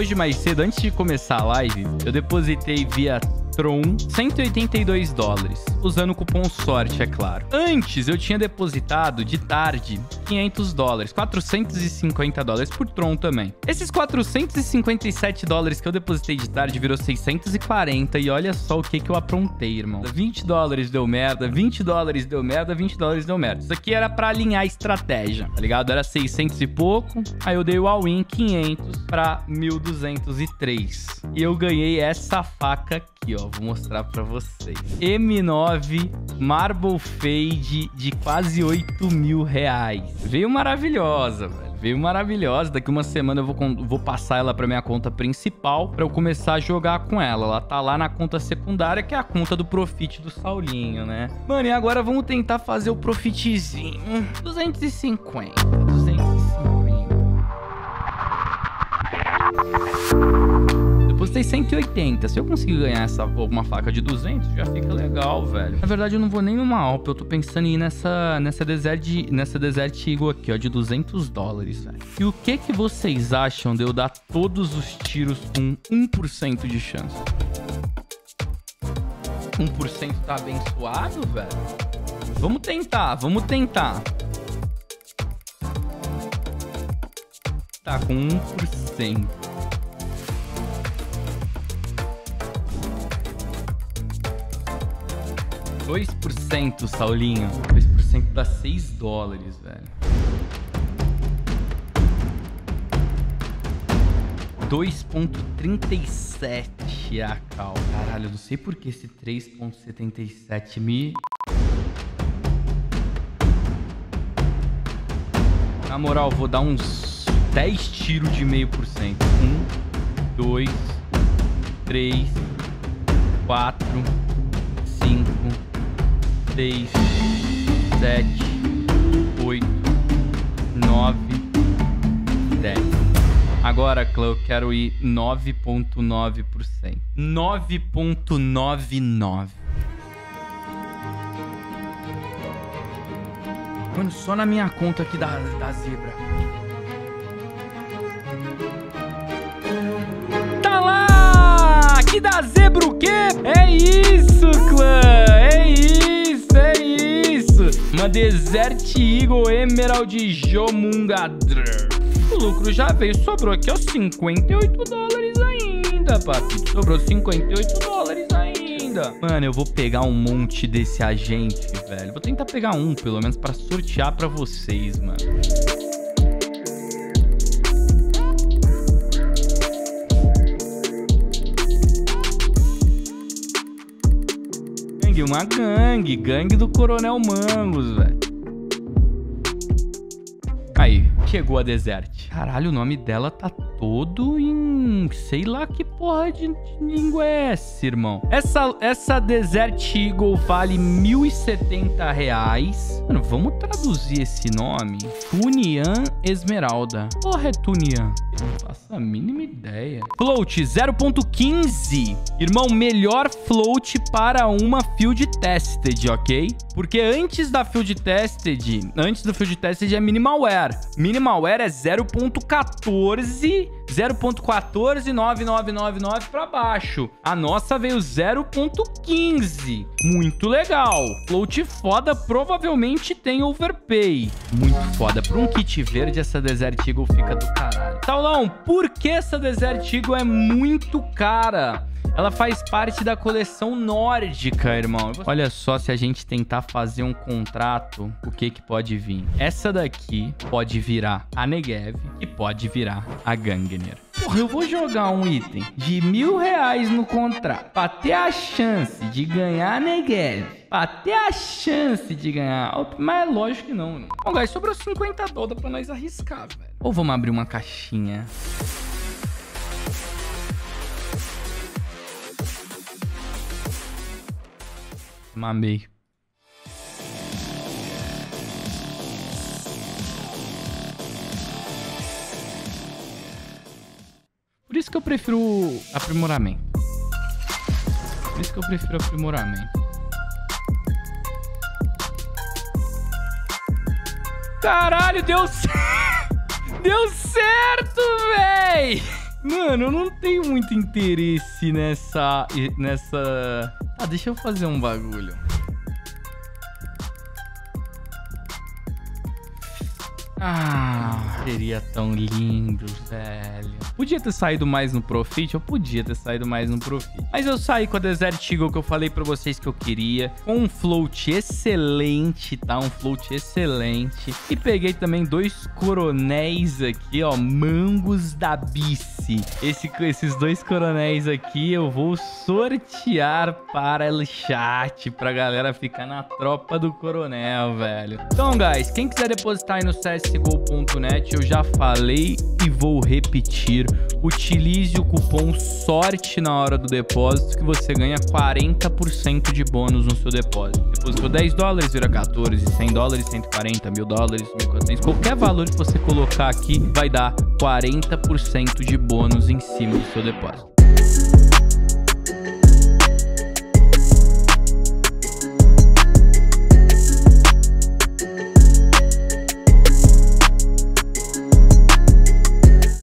Hoje, mais cedo, antes de começar a live, eu depositei via Tron $182, usando o cupom SORTE, é claro. Antes, eu tinha depositado, de tarde, $500, $450 por Tron também. Esses $457 que eu depositei de tarde virou 640, e olha só o que eu aprontei, irmão. $20 deu merda, $20 deu merda, $20 deu merda. Isso aqui era pra alinhar a estratégia, tá ligado? Era 600 e pouco, aí eu dei o all-in 500 pra 1203. E eu ganhei essa faca aqui, ó, vou mostrar pra vocês. M9 Marble Fade de quase R$8.000. Veio maravilhosa, velho. Veio maravilhosa. Daqui uma semana eu vou passar ela pra minha conta principal pra eu começar a jogar com ela. Ela tá lá na conta secundária, que é a conta do Profit do Saulinho, né? Mano, e agora vamos tentar fazer o Profitzinho. 250. Postei 180. Se eu conseguir ganhar alguma faca de 200, já fica legal, velho. Na verdade, eu não vou nem numa OP. Eu tô pensando em ir nessa Desert Eagle aqui, ó, de $200, velho. E o que que vocês acham de eu dar todos os tiros com 1% de chance? 1% tá abençoado, velho? Vamos tentar, vamos tentar. Tá com 1%. Saulinho. 2% dá $6, velho. 2,37 a Cal. Caralho, eu não sei por que esse 3,77 me... Na moral, vou dar uns 10 tiros de 0,5%. 1, 2, 3, 4, 5... 6, 7, 8, 9, 10. Agora, Clau, eu quero ir 9,9%. 9,99%. Mano, só na minha conta aqui da Zebra. Tá lá! Que da Zebra o quê? É isso, Clau! É isso! É isso! Uma Desert Eagle Emerald de Jomungadr. O lucro já veio, sobrou aqui, ó, $58 ainda, papi. Sobrou $58 ainda. Mano, eu vou pegar um monte desse agente, velho. Vou tentar pegar um, pelo menos, pra sortear pra vocês, mano. Uma gangue do Coronel Mangos, velho. Aí, chegou a Desert. Caralho, o nome dela tá todo em... Sei lá que porra de língua é essa, irmão. Essa Desert Eagle vale R$1.070. Mano, vamos traduzir esse nome? Tunian Esmeralda. Porra, é Tunian? Eu não faço a mínima ideia. Float 0,15. Irmão, melhor float para uma Field Tested, ok? Porque antes do Field Tested é Minimal Wear. Minimal Wear é 0,14. 0,1499999 pra baixo. A nossa veio 0,15. Muito legal. Float foda, provavelmente tem overpay. Muito foda. Pra um kit verde, essa Desert Eagle fica do caralho. Saulão, por que essa Desert Eagle é muito cara? Ela faz parte da coleção nórdica, irmão. Olha só, se a gente tentar fazer um contrato, o que que pode vir? Essa daqui pode virar a Negev e pode virar a Gangner. Porra, eu vou jogar um item de R$1.000 no contrato pra ter a chance de ganhar a Negev. Pra ter a chance de ganhar. Mas é lógico que não, né? Bom, guys, sobrou $50 pra nós arriscar, velho. Ou vamos abrir uma caixinha. Mamei. Por isso que eu prefiro aprimoramento. Caralho, deu certo, véi! Mano, eu não tenho muito interesse nessa... Ah, deixa eu fazer um bagulho. Ah, seria tão lindo, velho. Podia ter saído mais no Profit, mas eu saí com a Desert Eagle que eu falei pra vocês que eu queria, com um float excelente, tá? Um float excelente. E peguei também dois coronéis aqui, ó, Mangos da Bice. Esses dois coronéis aqui eu vou sortear para o chat, pra galera ficar na tropa do coronel, velho. Então, guys, quem quiser depositar aí no CSGO.net, eu já falei e vou repetir. Utilize o cupom SORTE na hora do depósito, que você ganha 40% de bônus no seu depósito. Depositou $10, vira 14, $100, 140, $1000, 1400. Qualquer valor que você colocar aqui vai dar 40% de bônus em cima do seu depósito.